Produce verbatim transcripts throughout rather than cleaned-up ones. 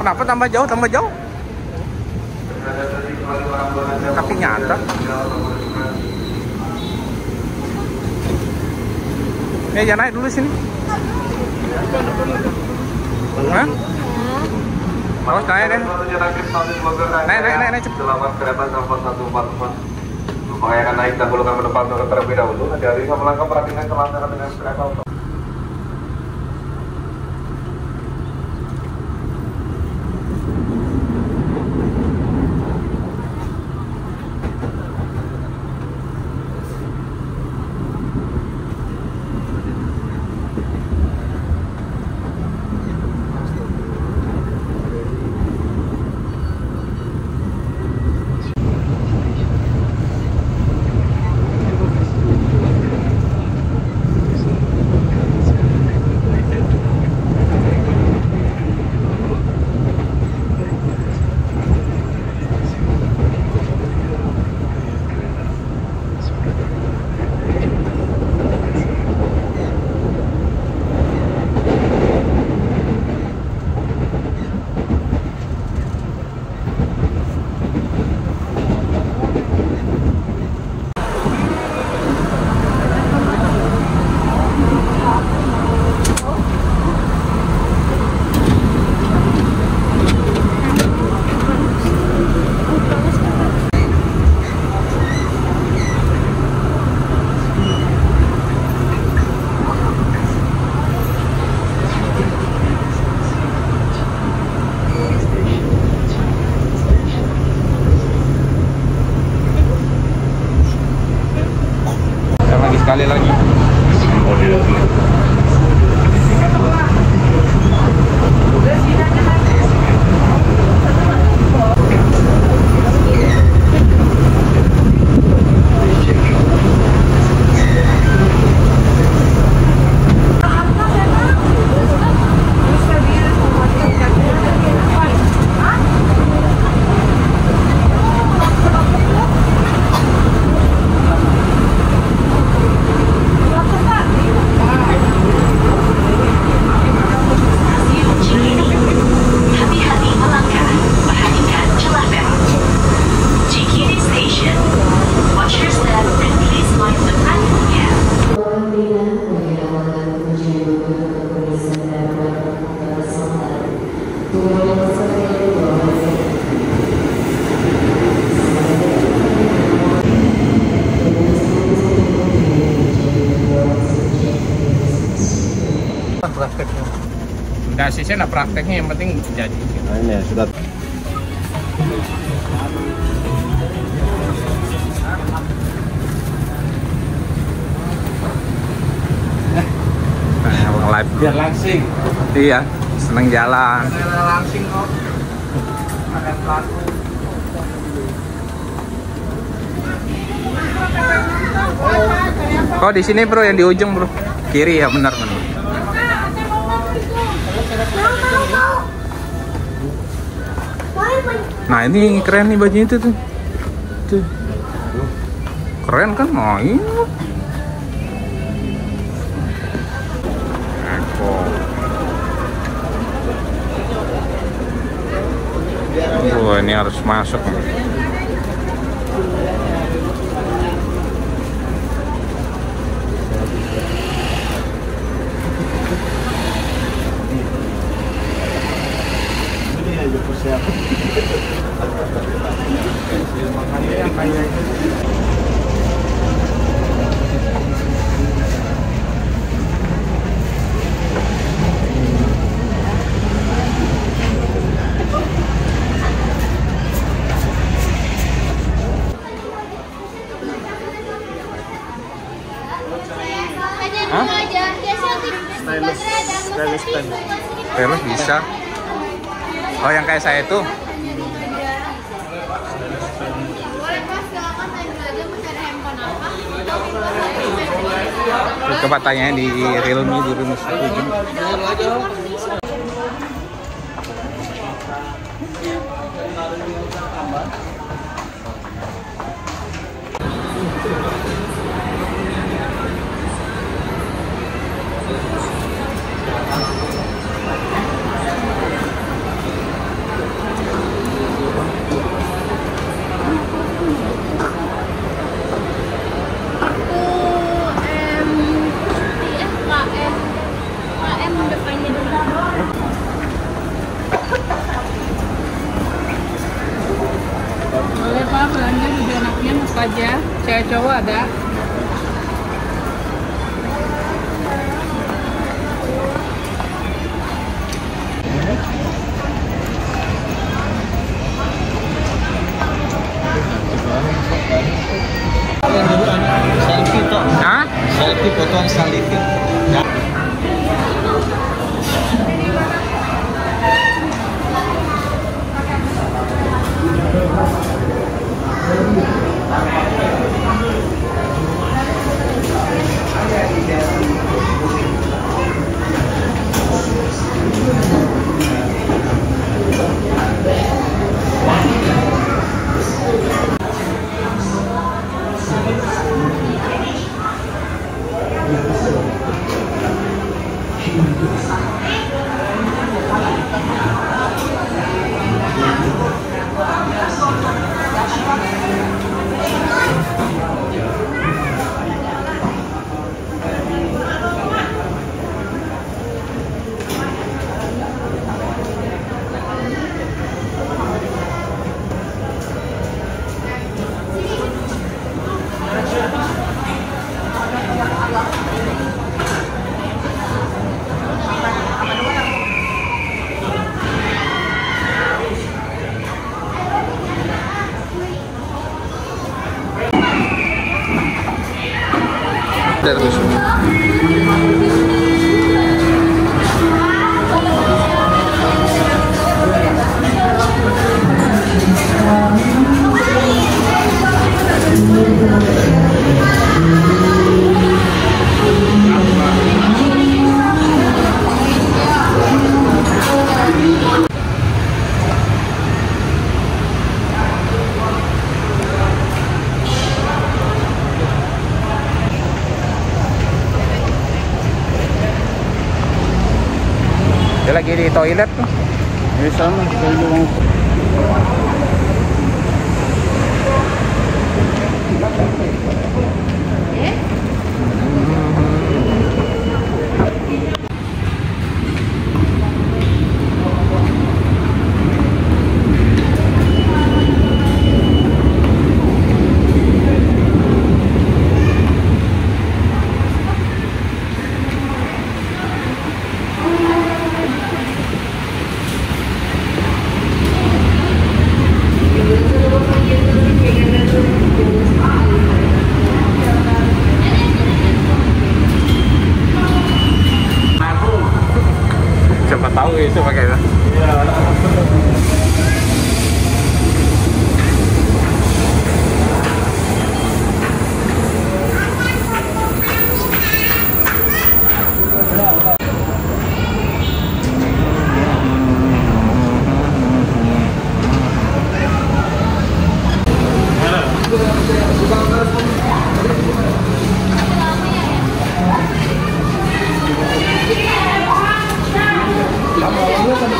Kenapa tambah jauh, tambah jauh? Tapi nyata. Eh, jangan naik dulu sini. Hah? Awas, naik deh. Naik, naik, naik, naik cepet. Selamat kereta satu empat empat. Mengayakan naik dan bulungan berdepan terlebih dahulu. Hati-hati sama langkah, perhatikan kelancaran dengan kereta otomatis. Sekali lagi. Enggak sih, saya nak prakteknya, yang penting jadi. Nah, ini ya, sudah. Nah, live. Biar langsing. Iya, seneng jalan. Langsing kok. ada pelaku. Oh, di sini bro, yang di ujung bro, kiri ya, benar benar. Nah ini keren nih bajunya itu tuh, tuh. Keren kan, main. Wah, ini harus masuk. Hah? Stylus, stylus pen. Stylus bisa. Oh, yang kayak saya itu. Coba tanya di Realme di rumah ujung. Aja, cewek cowok ada. Hah? Selfie, fotoan selfie. Lagi di toilet tuh. Ya sama, siapa tahu itu pakai itu.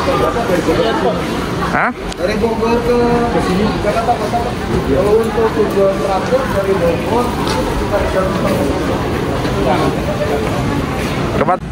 Hah? Dari Bogor ke sini Jakarta Kota. Kalau untuk tujuan terakhir dari Bogor sekitar jam empat.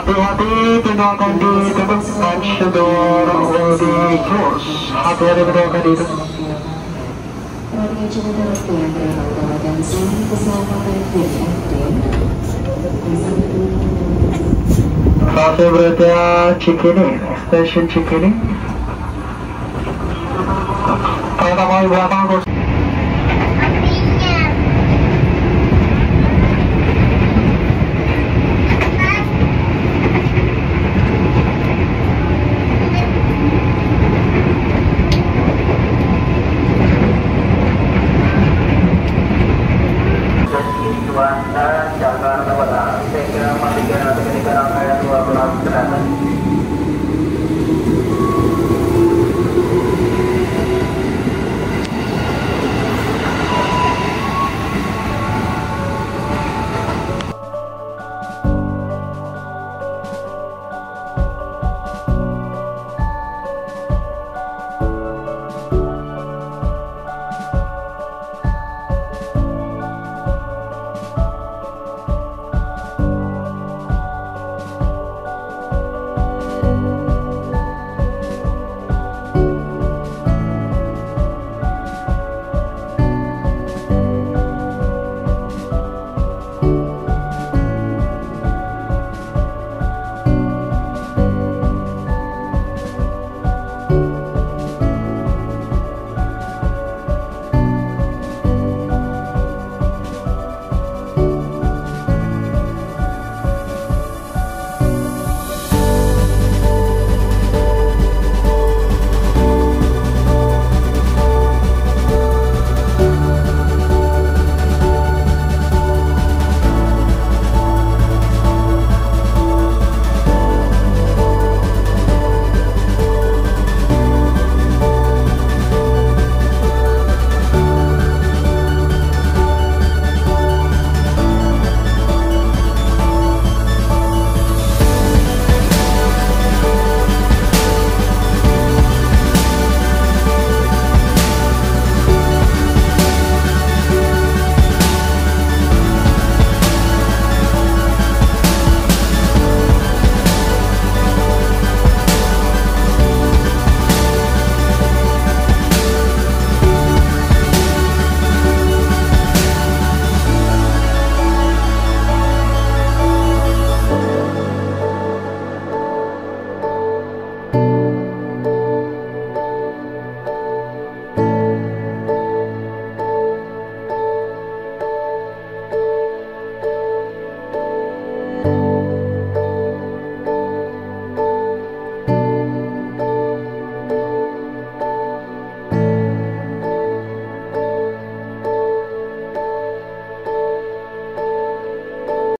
Hati-hati, tinggalkan di depan dan door will be closed. Hati-hati tinggalkan di depan. Warga Jakarta yang berada di kawasan sini keselamatan P M D. Halte berada Cikini, stasiun Cikini. Kereta api berangkat. Jakarta Kota, P K tiga ratus tiga puluh enam ayat dua belas Selatan.